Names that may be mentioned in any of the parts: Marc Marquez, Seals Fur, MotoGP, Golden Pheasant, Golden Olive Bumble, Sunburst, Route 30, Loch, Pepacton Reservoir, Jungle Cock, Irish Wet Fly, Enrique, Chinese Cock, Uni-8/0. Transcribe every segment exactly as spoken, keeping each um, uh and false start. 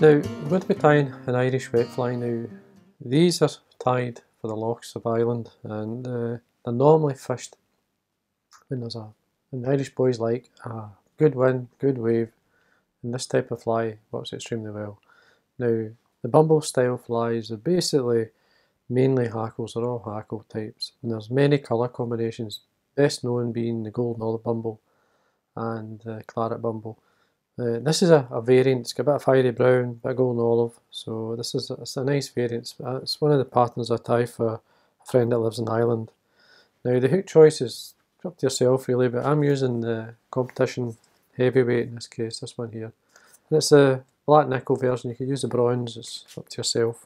Now, I'm going to be tying an Irish wet fly now. These are tied for the lochs of Ireland, and uh, they're normally fished when there's a, and the Irish boys like a good wind, good wave, and this type of fly works extremely well. Now, the bumble style flies are basically mainly hackles, they're all hackle types, and there's many colour combinations, best known being the Golden Olive Bumble and the Claret Bumble. Uh, this is a, a variant, it's got a bit of fiery brown, a bit of golden olive, so this is a, it's a nice variant. It's one of the patterns I tie for a friend that lives in Ireland. Now the hook choice is up to yourself really, but I'm using the competition heavyweight in this case, this one here. And it's a black nickel version, you can use the bronze, it's up to yourself.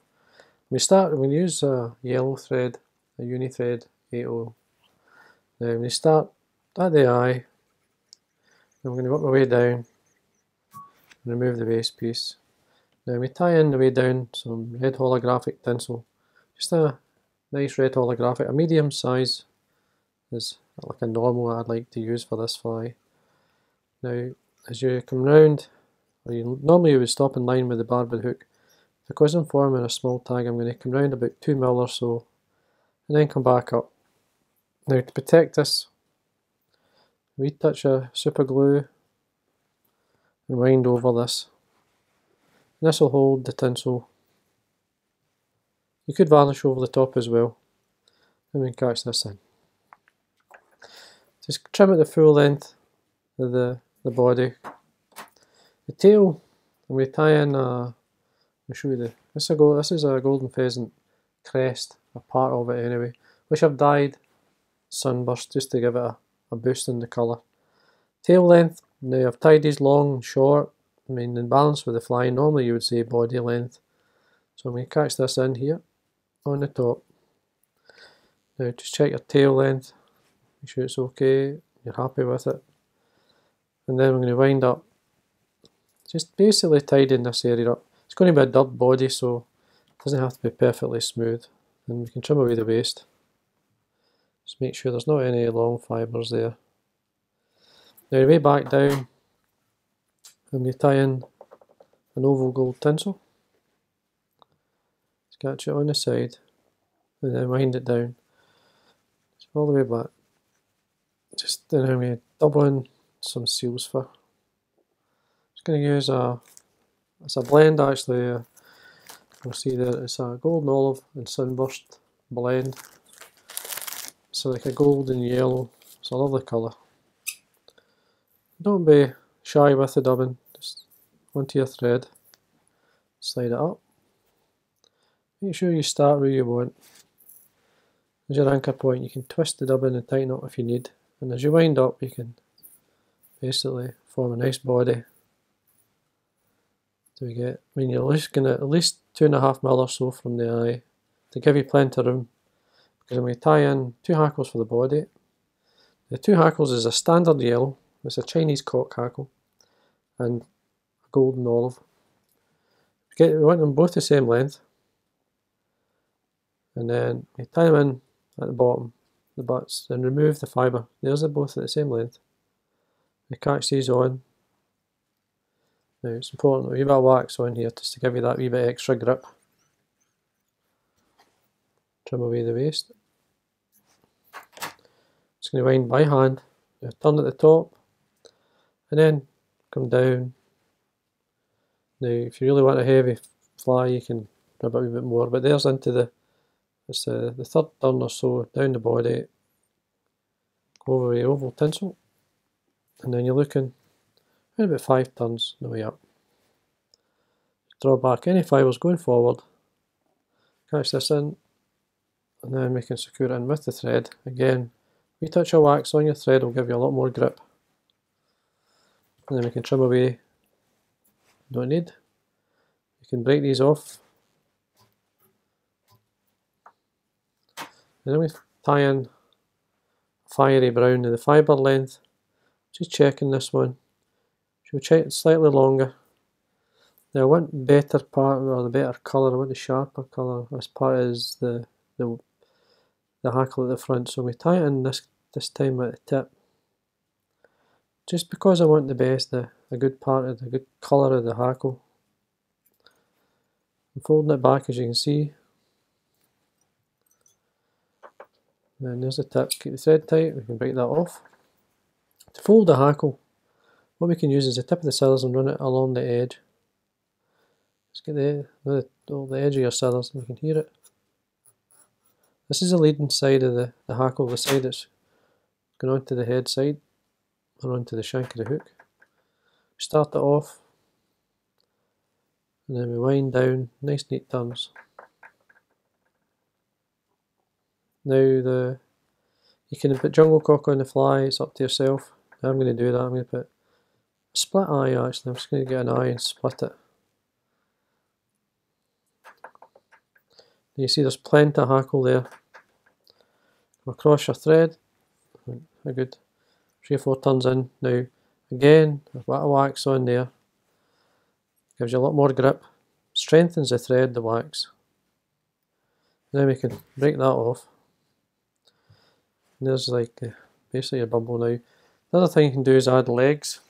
We start, we use a yellow thread, a uni thread, eight oh. Now when you start at the eye, I'm going to work my way down, remove the waist piece. Now we tie in the way down some red holographic tinsel, just a nice red holographic, a medium size is like a normal I'd like to use for this fly. Now as you come round, or you, normally you would stop in line with the barbed hook, because I'm forming a small tag I'm going to come round about two mil or so and then come back up. Now to protect this, we touch a super glue and wind over this. And this will hold the tinsel. You could varnish over the top as well, and we can catch this in. Just trim at the full length of the, the body. The tail, and we tie in a, I'll show you the, this is a, go, this is a Golden Pheasant crest, a part of it anyway, which I've dyed Sunburst just to give it a, a boost in the colour. Tail length, now I've tied these long and short, I mean in balance with the fly, normally you would say body length. So I'm going to catch this in here, on the top. Now just check your tail length, make sure it's okay, you're happy with it. And then we're going to wind up, just basically tidying this area up. It's going to be a dubbed body, so it doesn't have to be perfectly smooth. And we can trim away the waist. Just make sure there's not any long fibres there. Now the way back down, I'm going to tie in an oval gold tinsel, just catch it on the side and then wind it down, just all the way back. Just then I'm going to dub on some seals fur. Just going to use a, it's a blend actually, uh, you'll see there it's a Golden Olive and Sunburst blend. It's like a golden yellow, it's a lovely colour. Don't be shy with the dubbing, just onto your thread, slide it up. Make sure you start where you want. As your anchor point you can twist the dubbing and tighten up if you need, and as you wind up you can basically form a nice body. So we get, I mean you're looking at at least two and a half mil or so from the eye to give you plenty of room, because I'm going to tie in two hackles for the body. The two hackles is a standard yellow, it's a Chinese cock hackle and a golden olive. We, get, we want them both the same length, and then we tie them in at the bottom, the butts, and remove the fibre. There's they're both at the same length. We catch these on. Now it's important a wee bit of wax on here just to give you that wee bit extra grip. Trim away the waist. Just going to wind by hand. Now turn at the top. And then come down. Now if you really want a heavy fly you can rub it a wee bit more, but there's into the it's uh, the third turn or so down the body, go over the oval tinsel, and then you're looking around about five turns on the way up. Draw back any fibres going forward, catch this in, and then we can secure it in with the thread. Again, if you touch your wax on your thread it will give you a lot more grip. And then we can trim away, don't need. You can break these off. And then we tie in fiery brown in the fibre length. Just checking this one. She'll check it slightly longer. Now I want better part, or the better colour, I want the sharper colour. This part is the, the, the hackle at the front, so we tie it in this, this time at the tip. Just because I want the best, the, the good part of the good colour of the hackle, I'm folding it back, as you can see. Then there's the tip, keep the thread tight, we can break that off. To fold the hackle, what we can use is the tip of the scissors and run it along the edge. Just get the, the, the edge of your scissors and you can hear it. This is the leading side of the, the hackle, the side that's going onto the head side or onto the shank of the hook. We start it off and then we wind down, nice neat turns. Now the you can put Jungle Cock on the fly, it's up to yourself. I'm going to do that, I'm going to put a split eye actually, I'm just going to get an eye and split it. You see there's plenty of hackle there. Come across your thread, a good three or four turns in. Now again, a bit of wax on there, gives you a lot more grip, strengthens the thread, the wax. And then we can break that off. And there's like uh, basically a bumble now. The other thing you can do is add legs.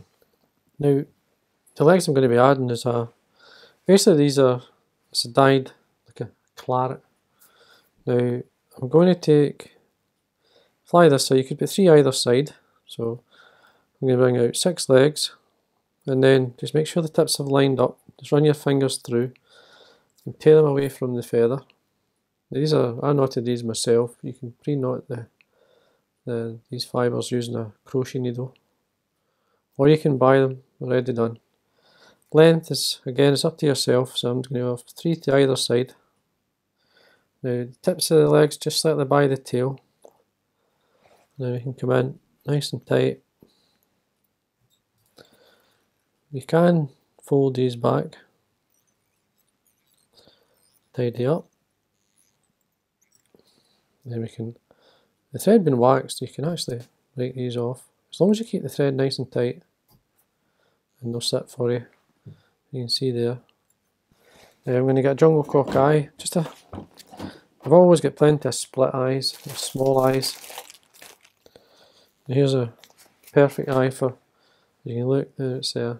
Now the legs I'm going to be adding is a, basically these are, it's a dyed claret. Now I'm going to take, fly this side, you could put three either side, so I'm going to bring out six legs and then just make sure the tips have lined up, just run your fingers through and tear them away from the feather. Now, these are, I knotted these myself, you can pre-knot the, the, these fibres using a crochet needle or you can buy them already done. Length is, again, it's up to yourself, so I'm going to have three to either side. Now the tips of the legs just slightly by the tail. Now we can come in nice and tight. You can fold these back, tidy up. Then we can, the thread been waxed, you can actually break these off. As long as you keep the thread nice and tight and they'll sit for you. You can see there. Now I'm going to get a Jungle Cock eye, just a I've always got plenty of split eyes, small eyes. And here's a perfect eye for, you can look there, it's there.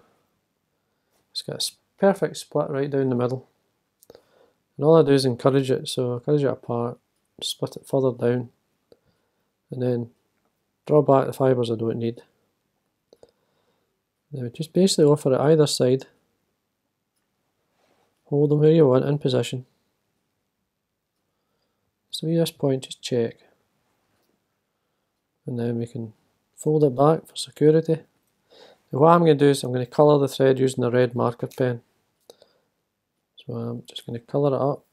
It's got a perfect split right down the middle. And all I do is encourage it, so encourage it apart, split it further down, and then draw back the fibres I don't need. Now just basically offer it either side, hold them where you want, in position. So at this point just check and then we can fold it back for security. Now what I'm going to do is I'm going to colour the thread using a red marker pen. So I'm just going to colour it up.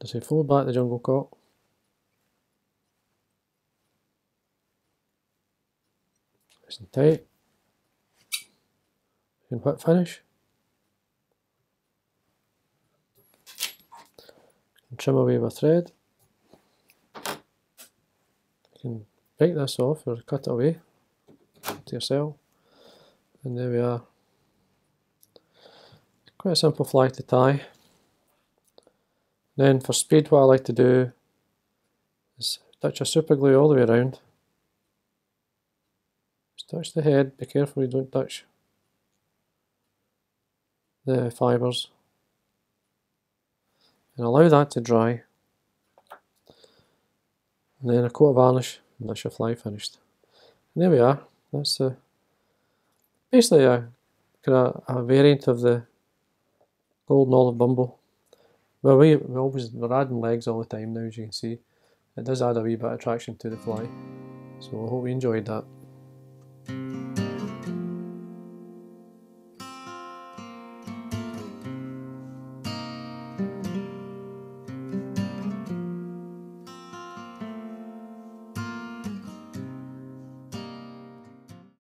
As we fold back the Jungle Cock. Nice and tight. You can whip finish. Trim away my thread. You can break this off or cut it away to yourself. And there we are. Quite a simple fly to tie. Then for speed, what I like to do is touch a super glue all the way around. Just touch the head, be careful you don't touch the fibres. And allow that to dry, and then a coat of varnish and that's your fly finished. And there we are, that's a, basically a, a, a variant of the Golden Olive Bumble. Well, we, we always, we're adding legs all the time now, as you can see. It does add a wee bit of attraction to the fly, so I hope you enjoyed that.